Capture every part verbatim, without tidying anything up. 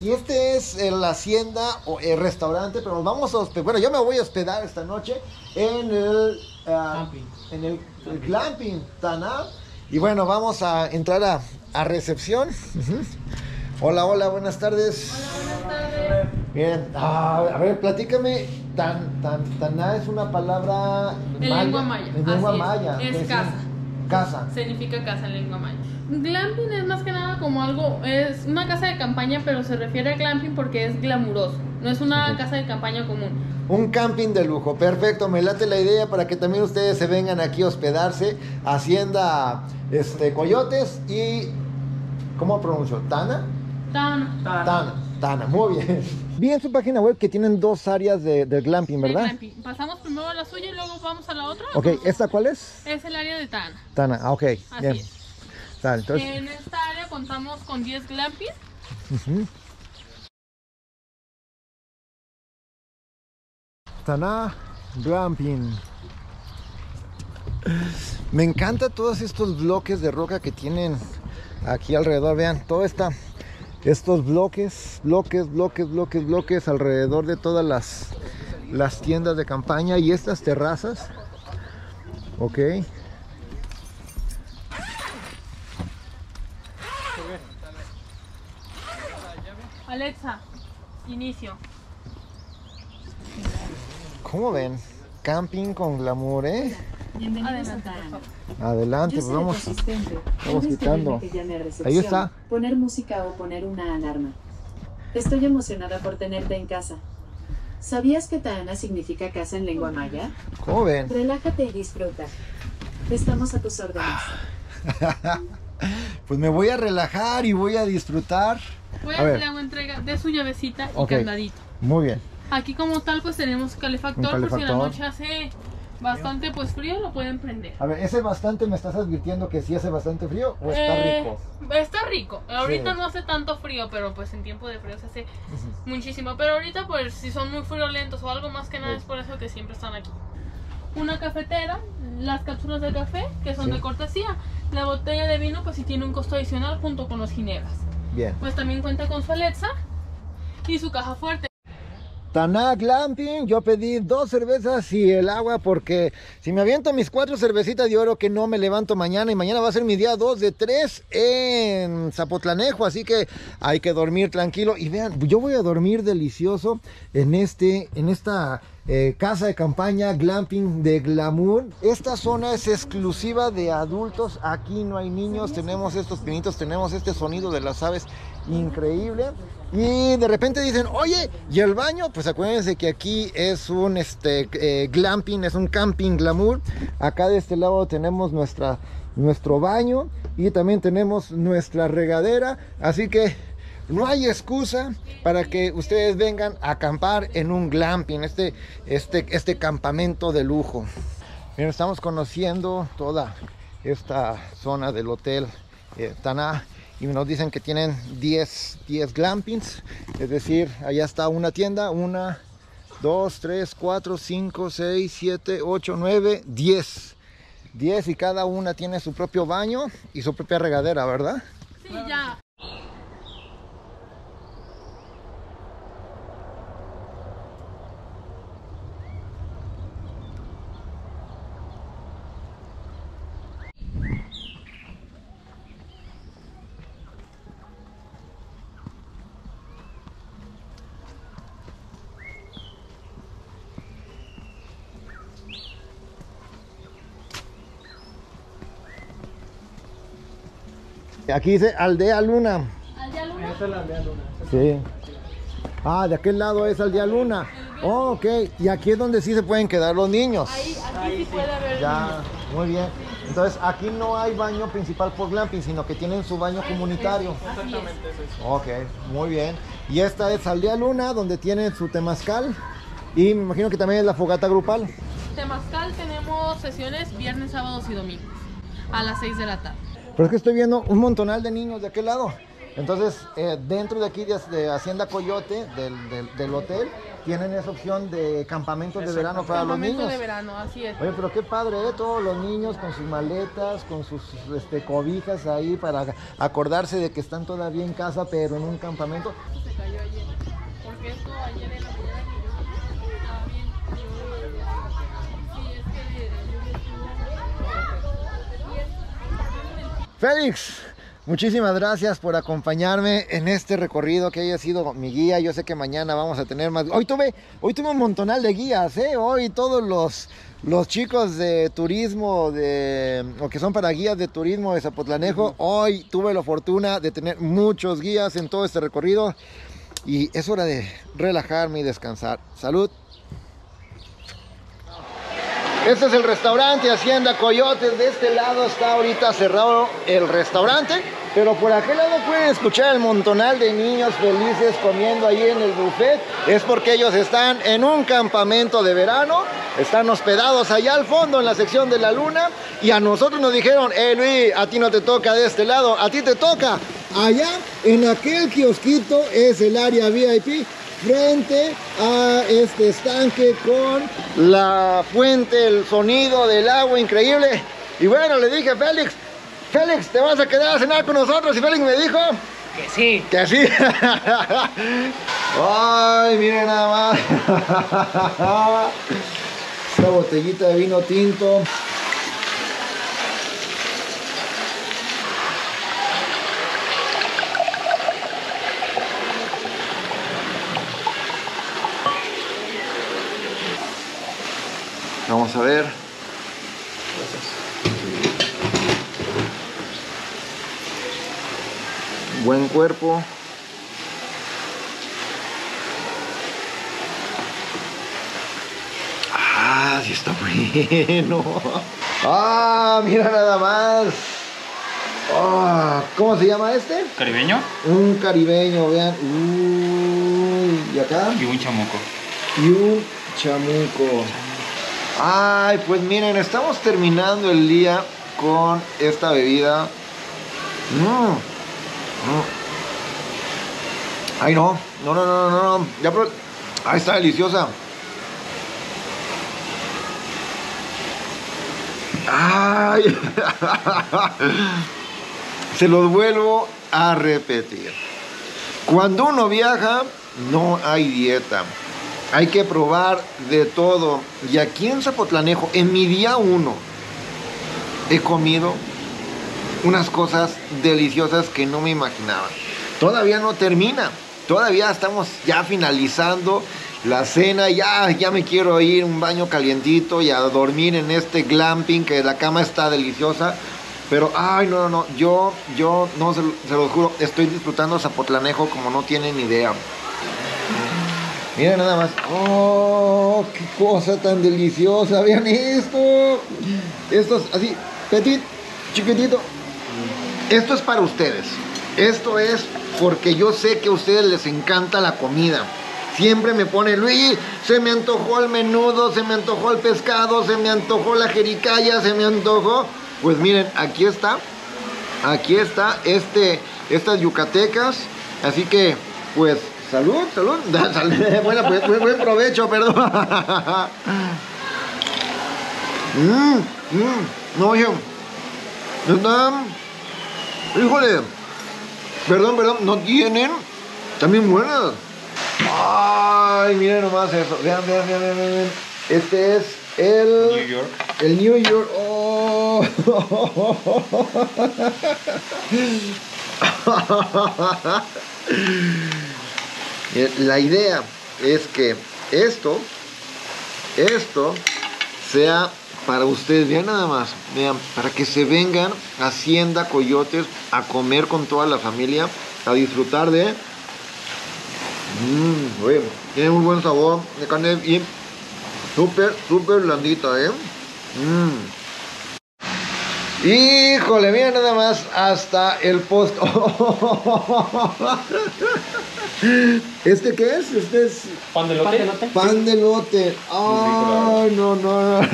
Y este es la hacienda o el restaurante, pero nos vamos a hospedar, bueno, yo me voy a hospedar esta noche en el uh, camping. En el, el glamping Taanah. Y bueno, vamos a entrar a, a recepción. Uh-huh. Hola, hola, buenas tardes. Hola, buenas tardes. Bien, ah, a ver, platícame, tan, tan, Taanah es una palabra en maya, lengua maya. En lengua así maya. Es, es casa. Casa. Significa casa en lengua maya. Glamping es más que nada como algo, es una casa de campaña, pero se refiere a glamping porque es glamuroso, no es una casa de campaña común. Un camping de lujo, perfecto, me late la idea para que también ustedes se vengan aquí a hospedarse. Hacienda este, Coyotes y, ¿cómo pronuncio? ¿Taanah? Taanah. Taanah. Taanah, muy bien. Vi en su página web que tienen dos áreas de, de glamping, ¿verdad? De glamping. Pasamos primero a la suya y luego vamos a la otra. Ok, ¿esta cuál es? Es el área de Taanah. Taanah, ah, ok. Así bien. Es. Tal, entonces... En esta área contamos con diez glampings. Uh-huh. Taanah glamping. Me encanta todos estos bloques de roca que tienen aquí alrededor. Vean, todo está, estos bloques, bloques, bloques, bloques, bloques alrededor de todas las, las tiendas de campaña y estas terrazas. Ok. Alexa, inicio. ¿Cómo ven? Camping con glamour, ¿eh? Bienvenidos a Taanah. Adelante, pues vamos, vamos quitando. Ahí está. Poner música o poner una alarma. Estoy emocionada por tenerte en casa. ¿Sabías que Taanah significa casa en lengua maya? ¿Cómo ven? Relájate y disfruta. Estamos a tus órdenes. Pues me voy a relajar y voy a disfrutar. Pues le hago entrega de su llavecita y okay. Candadito. Muy bien. Aquí como tal pues tenemos calefactor, calefactor. Por si la noche hace bastante pues frío, lo pueden prender. A ver, ¿ese bastante me estás advirtiendo que sí hace bastante frío o está eh, rico? Está rico, ahorita sí. No hace tanto frío, pero pues en tiempo de frío se hace uh-huh. muchísimo. Pero ahorita pues si son muy friolentos o algo más que nada uh-huh. es por eso que siempre están aquí. Una cafetera, las cápsulas de café que son sí. de cortesía. La botella de vino pues sí tiene un costo adicional junto con los ginebras. Bien. Pues también cuenta con su Alexa y su caja fuerte. Taanah glamping, yo pedí dos cervezas y el agua porque si me aviento mis cuatro cervecitas de oro que no me levanto mañana, y mañana va a ser mi día dos de tres en Zapotlanejo, así que hay que dormir tranquilo. Y vean, yo voy a dormir delicioso en este, en esta eh, casa de campaña glamping de glamour. Esta zona es exclusiva de adultos, aquí no hay niños, tenemos estos pinitos, tenemos este sonido de las aves increíble. Y de repente dicen, oye, ¿y el baño? Pues acuérdense que aquí es un este, eh, glamping, es un camping glamour. Acá de este lado tenemos nuestra, nuestro baño y también tenemos nuestra regadera. Así que no hay excusa para que ustedes vengan a acampar en un glamping, este, este, este campamento de lujo. Bien, estamos conociendo toda esta zona del hotel eh, Taanah. Y nos dicen que tienen diez glampings, es decir, allá está una tienda, una, dos, tres, cuatro, cinco, seis, siete, ocho, nueve, diez. diez y cada una tiene su propio baño y su propia regadera, ¿verdad? Sí, ya. Aquí dice Aldea Luna. ¿Aldea Luna? Esta es la Aldea Luna. Sí. Ah, de aquel lado es Aldea Luna. Oh, ok. Y aquí es donde sí se pueden quedar los niños. Ahí, aquí Ahí sí puede haber ya, niños. Muy bien. Entonces, aquí no hay baño principal por glamping, sino que tienen su baño comunitario. Exactamente eso. Ok, muy bien. Y esta es Aldea Luna, donde tienen su temazcal. Y me imagino que también es la fogata grupal. Temazcal tenemos sesiones viernes, sábados y domingos a las seis de la tarde. Pero es que estoy viendo un montonal de niños de aquel lado. Entonces, eh, dentro de aquí de, de Hacienda Coyote, del, del, del hotel, tienen esa opción de campamentos de verano para los niños. Campamento de verano, así es. Oye, pero qué padre, ¿eh? Todos los niños con sus maletas, con sus este, cobijas ahí para acordarse de que están todavía en casa, pero en un campamento. cayó ayer. Porque esto ayer en la mañana que yo vi estaba bien. Sí, es que yo me estuve. Félix, muchísimas gracias por acompañarme en este recorrido, que haya sido mi guía. Yo sé que mañana vamos a tener más. Hoy tuve, hoy tuve un montonal de guías, ¿eh? Hoy todos los, los chicos de turismo, de, o que son para guías de turismo de Zapotlanejo, uh-huh. Hoy tuve la fortuna de tener muchos guías en todo este recorrido. Y es hora de relajarme y descansar. Salud. Este es el restaurante Hacienda Coyotes. De este lado está ahorita cerrado el restaurante, pero por aquel lado pueden escuchar el montonal de niños felices comiendo ahí en el buffet. Es porque ellos están en un campamento de verano, están hospedados allá al fondo en la sección de la Luna, y a nosotros nos dijeron: eh Luis, a ti no te toca de este lado, a ti te toca allá en aquel kiosquito, es el área V I P. Frente a este estanque con la fuente, el sonido del agua increíble. Y bueno, le dije: Félix, Félix, ¿te vas a quedar a cenar con nosotros? Y Félix me dijo que sí. Que sí. Ay, miren nada más. Esta botellita de vino tinto. Vamos a ver. Buen cuerpo. Ah, sí está bueno. Ah, mira nada más. Oh, ¿cómo se llama este? ¿Caribeño? Un caribeño, vean. Uy, y acá. Y un chamuco. Y un chamuco. Ay, pues miren, estamos terminando el día con esta bebida. No, no. Ay, no, no, no, no, no, no. Ya, pero... Ay, está deliciosa. Ay, se los vuelvo a repetir. Cuando uno viaja, no hay dieta. Hay que probar de todo. Y aquí en Zapotlanejo, en mi día uno, he comido unas cosas deliciosas que no me imaginaba. Todavía no termina. Todavía estamos ya finalizando la cena. Ya, ya me quiero ir a un baño calientito y a dormir en este glamping, que la cama está deliciosa. Pero, ay, no, no, no. Yo, yo, no, se, se los juro, estoy disfrutando Zapotlanejo como no tienen idea. Mira nada más. ¡Oh! ¡Qué cosa tan deliciosa! ¡Vean esto! Esto es así, petit, chiquitito. Esto es para ustedes. Esto es porque yo sé que a ustedes les encanta la comida. Siempre me pone: Luis, se me antojó el menudo, se me antojó el pescado, se me antojó la jericaya, se me antojó. Pues miren, aquí está. Aquí está este, estas yucatecas. Así que, pues... Salud, salud. Bueno, pues, buen, buen provecho, perdón. mm, mm, no, oye. Están... Híjole. Perdón, perdón. No tienen. También buenas. Ay, miren nomás eso. Vean, vean, vean, vean, vean. Este es el... New York. El New York. Oh. La idea es que esto, esto sea para ustedes. Vean nada más, vean, para que se vengan a Hacienda Coyotes a comer con toda la familia, a disfrutar de... Mmm, oye, tiene muy buen sabor de carne y súper, súper blandita, ¿eh? Mmm. Híjole, mira nada más, hasta el post. Oh. ¿Este qué es? Este es... ¿Pan de lote? Pan de lote. Ay, no, no, no.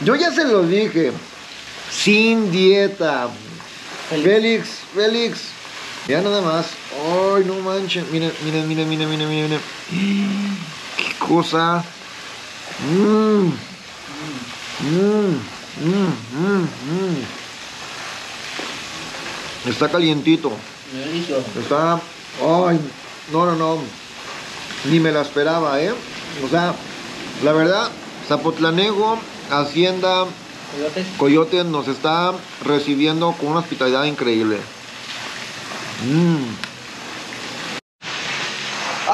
Yo ya se los dije. Sin dieta. Félix, Félix. Mira nada más. Ay, no manchen. Miren, miren, miren, miren, miren, miren. Qué cosa. Mmm. Mmm. Mmm, mmm, mmm. Está calientito. Delicioso. Está... Ay, no, no, no, ni me la esperaba, ¿eh? O sea, la verdad, Zapotlanejo, Hacienda Coyotes, Coyotes nos está recibiendo con una hospitalidad increíble. Mmm.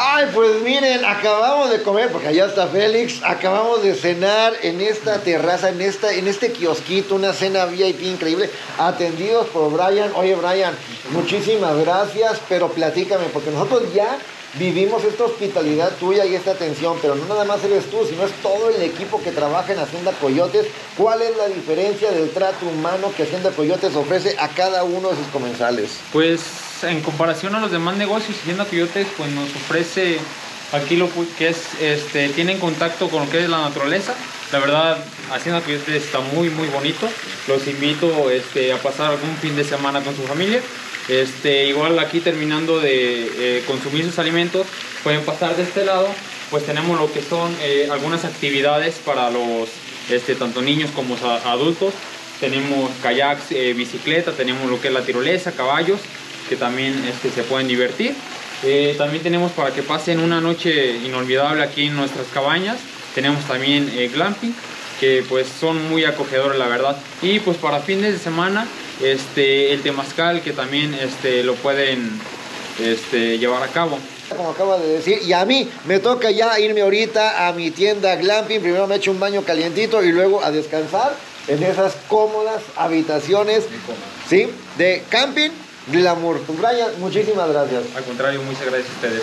Ay, pues miren, acabamos de comer, porque allá está Félix, acabamos de cenar en esta terraza, en esta, en este kiosquito, una cena V I P increíble, atendidos por Brian. Oye, Brian, muchísimas gracias, pero platícame, porque nosotros ya vivimos esta hospitalidad tuya y esta atención, pero no nada más eres tú, sino es todo el equipo que trabaja en Hacienda Coyotes. ¿Cuál es la diferencia del trato humano que Hacienda Coyotes ofrece a cada uno de sus comensales? Pues... en comparación a los demás negocios, Hacienda Coyotes pues nos ofrece aquí lo que es, este, tienen contacto con lo que es la naturaleza. La verdad, Hacienda Coyotes está muy muy bonito. Los invito este, a pasar algún fin de semana con su familia. Este, igual aquí terminando de eh, consumir sus alimentos, pueden pasar de este lado, pues tenemos lo que son eh, algunas actividades para los, este, tanto niños como adultos. Tenemos kayaks, eh, bicicleta, tenemos lo que es la tirolesa, caballos, que también este, se pueden divertir. Eh, también tenemos para que pasen una noche inolvidable aquí en nuestras cabañas. Tenemos también eh, glamping, que pues son muy acogedores la verdad. Y pues para fines de semana, este, el temazcal, que también este, lo pueden este, llevar a cabo. Como acaba de decir, y a mí me toca ya irme ahorita a mi tienda glamping. Primero me echo un baño calientito y luego a descansar en esas cómodas habitaciones, ¿sí?, de camping glamour. Pues Brian, muchísimas gracias. Al contrario, muchas gracias a ustedes.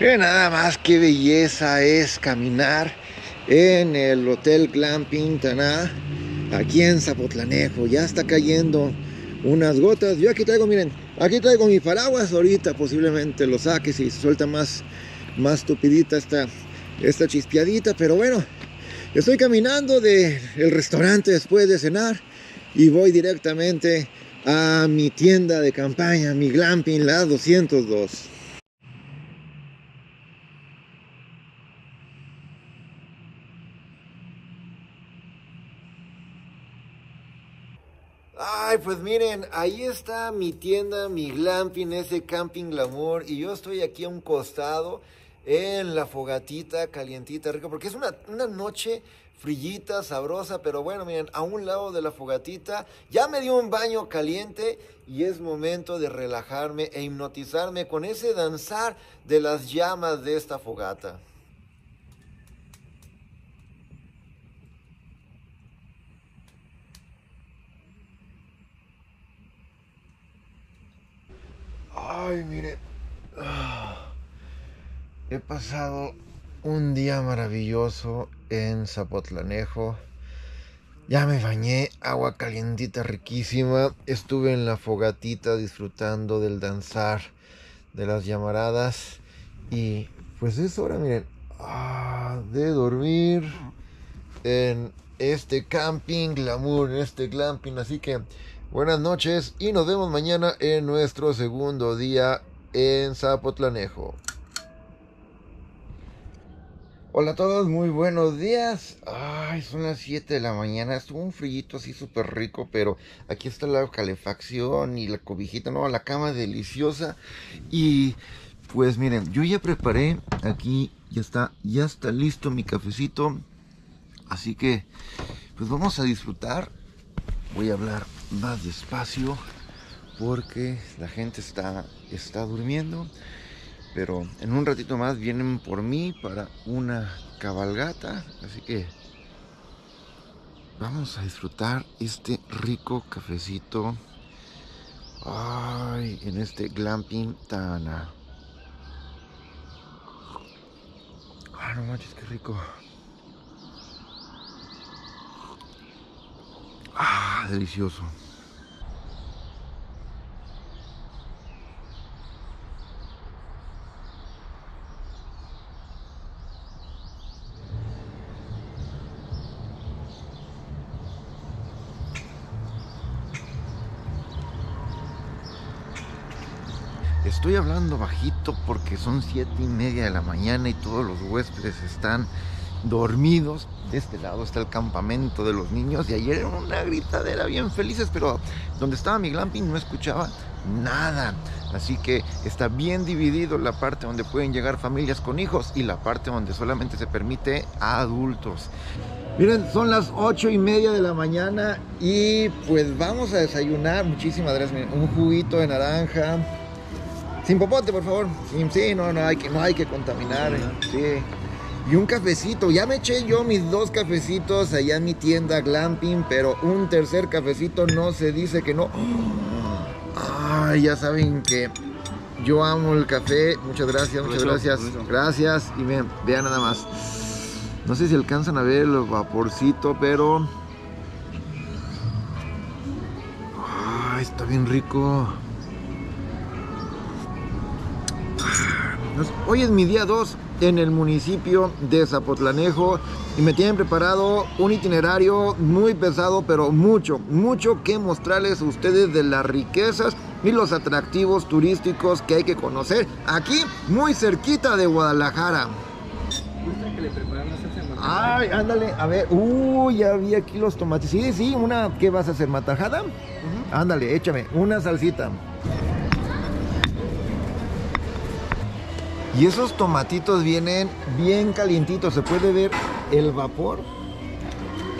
Miren nada más qué belleza es caminar en el Hotel Glamping Taanah, aquí en Zapotlanejo. Ya está cayendo unas gotas. Yo aquí traigo, miren, aquí traigo mi paraguas. Ahorita posiblemente lo saque si se suelta más, más tupidita esta, esta chispeadita. Pero bueno, estoy caminando del restaurante después de cenar y voy directamente a mi tienda de campaña, mi glamping, la doscientos dos. Ay, pues miren, ahí está mi tienda, mi glamping, ese camping glamour, y yo estoy aquí a un costado en la fogatita calientita, rico, porque es una, una noche frillita, sabrosa, pero bueno, miren, a un lado de la fogatita ya me dio un baño caliente y es momento de relajarme e hipnotizarme con ese danzar de las llamas de esta fogata. Ay, miren, ah, he pasado un día maravilloso en Zapotlanejo. Ya me bañé, agua calientita riquísima, estuve en la fogatita disfrutando del danzar de las llamaradas y pues es hora, miren, ah, de dormir en este camping glamour, en este glamping. Así que buenas noches y nos vemos mañana en nuestro segundo día en Zapotlanejo. Hola a todos, muy buenos días. Ay, son las siete de la mañana. Estuvo un frillito así súper rico, pero aquí está la calefacción y la cobijita, no, la cama deliciosa. Y pues miren, yo ya preparé, aquí ya está, ya está listo mi cafecito. Así que pues vamos a disfrutar. Voy a hablar más despacio porque la gente está, está durmiendo. Pero en un ratito más vienen por mí para una cabalgata. Así que vamos a disfrutar este rico cafecito. Ay, en este glamping Taanah. Ah, no manches, qué rico. Ah, delicioso. Estoy hablando bajito porque son siete y media de la mañana y todos los huéspedes están dormidos. De este lado está el campamento de los niños y ayer era una gritadera bien felices, pero donde estaba mi glamping no escuchaba nada. Así que está bien dividido la parte donde pueden llegar familias con hijos y la parte donde solamente se permite a adultos. Miren, son las ocho y media de la mañana y pues vamos a desayunar. Muchísimas gracias. Miren, un juguito de naranja. Sin popote, por favor. Sí, sí, no, no hay que, no hay que contaminar. Sí. Y un cafecito. Ya me eché yo mis dos cafecitos allá en mi tienda glamping, pero un tercer cafecito no se dice que no. Ay, ya saben que yo amo el café. Muchas gracias, muchas gracias. Gracias. Y vean, vean nada más. No sé si alcanzan a ver el vaporcito, pero... Ay, está bien rico. Hoy es mi día dos en el municipio de Zapotlanejo y me tienen preparado un itinerario muy pesado, pero mucho, mucho que mostrarles a ustedes de las riquezas y los atractivos turísticos que hay que conocer aquí, muy cerquita de Guadalajara. Que le preparan las salsas de matajada. Ay, ándale, a ver, uy, uh, ya vi aquí los tomates. Sí, sí, una, ¿qué vas a hacer? ¿Matajada? Uh -huh. Ándale, échame, una salsita. Y esos tomatitos vienen bien calientitos. Se puede ver el vapor,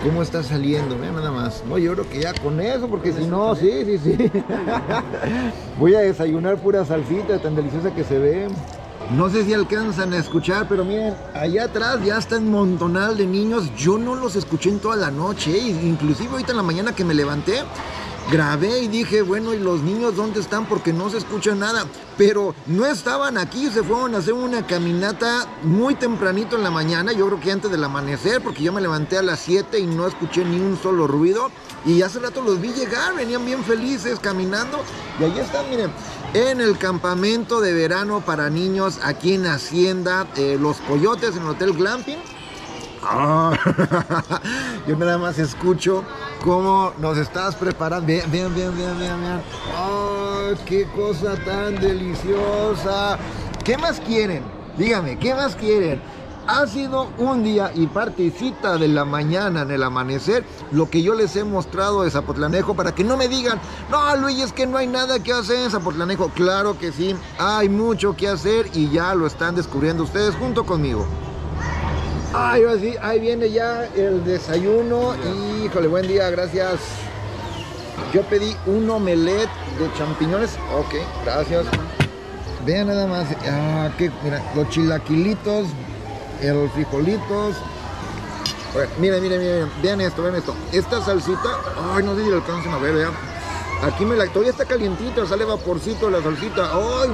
cómo está saliendo, vean nada más. No, yo creo que ya con eso, porque si no, sí, sí, sí. Voy a desayunar pura salsita, tan deliciosa que se ve. No sé si alcanzan a escuchar, pero miren, allá atrás ya está un montonal de niños. Yo no los escuché en toda la noche, inclusive ahorita en la mañana que me levanté, grabé y dije, bueno, ¿y los niños dónde están? Porque no se escucha nada. Pero no estaban aquí, se fueron a hacer una caminata muy tempranito en la mañana, yo creo que antes del amanecer, porque yo me levanté a las siete y no escuché ni un solo ruido. Y hace rato los vi llegar, venían bien felices caminando. Y ahí están, miren, en el campamento de verano para niños aquí en Hacienda, eh, Los Coyotes, en el Hotel Glamping. Oh. Yo nada más escucho cómo nos estás preparando. Vean, vean, vean, vean, vean. Oh, qué cosa tan deliciosa. ¿Qué más quieren? Dígame, ¿qué más quieren? Ha sido un día y partecita de la mañana en el amanecer lo que yo les he mostrado de Zapotlanejo, para que no me digan, no, Luis, es que no hay nada que hacer en Zapotlanejo. Claro que sí, hay mucho que hacer y ya lo están descubriendo ustedes junto conmigo. Ay, así, ahí viene ya el desayuno. Y, híjole, buen día, gracias. Yo pedí un omelette de champiñones. Ok, gracias. Vean nada más. Ah, que, mira, los chilaquilitos, el frijolitos. Bueno, miren, miren, miren. Vean esto, vean esto. Esta salsita, ay, no sé si la alcanzan a ver, vean. Aquí me la, todavía está calientita, sale vaporcito la salsita. Ay,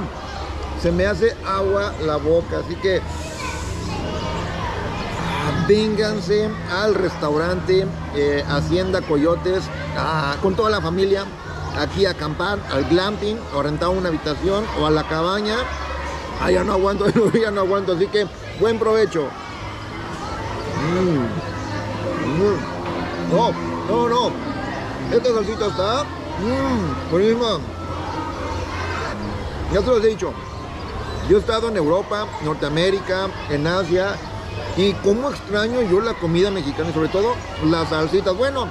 se me hace agua la boca, así que... Vénganse al restaurante eh, Hacienda Coyotes a, con toda la familia aquí a acampar, al glamping, o a rentar una habitación o a la cabaña. Ah, ya no aguanto, ya no aguanto, así que buen provecho. Mm. Mm. No, no, no. Esta salsita está mm, buenísima. Ya se los he dicho. Yo he estado en Europa, Norteamérica, en Asia. Y cómo extraño yo la comida mexicana y sobre todo las salsitas. Bueno,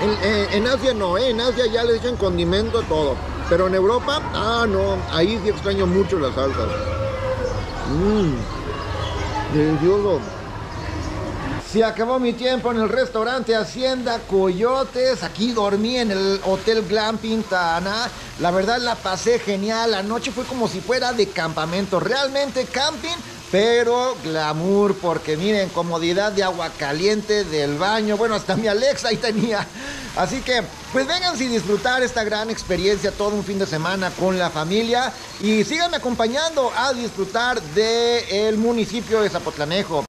en, en, en Asia no, ¿eh? En Asia ya le echan condimento a todo. Pero en Europa, ah no, ahí sí extraño mucho las salsas. Mmm, delicioso. Se acabó mi tiempo en el restaurante Hacienda Coyotes. Aquí dormí en el Hotel Glamping Taanah. La verdad la pasé genial. La noche fue como si fuera de campamento. Realmente camping, pero glamour, porque miren, comodidad de agua caliente, del baño. Bueno, hasta mi Alexa ahí tenía. Así que, pues vénganse y disfrutar esta gran experiencia todo un fin de semana con la familia. Y síganme acompañando a disfrutar del municipio de Zapotlanejo.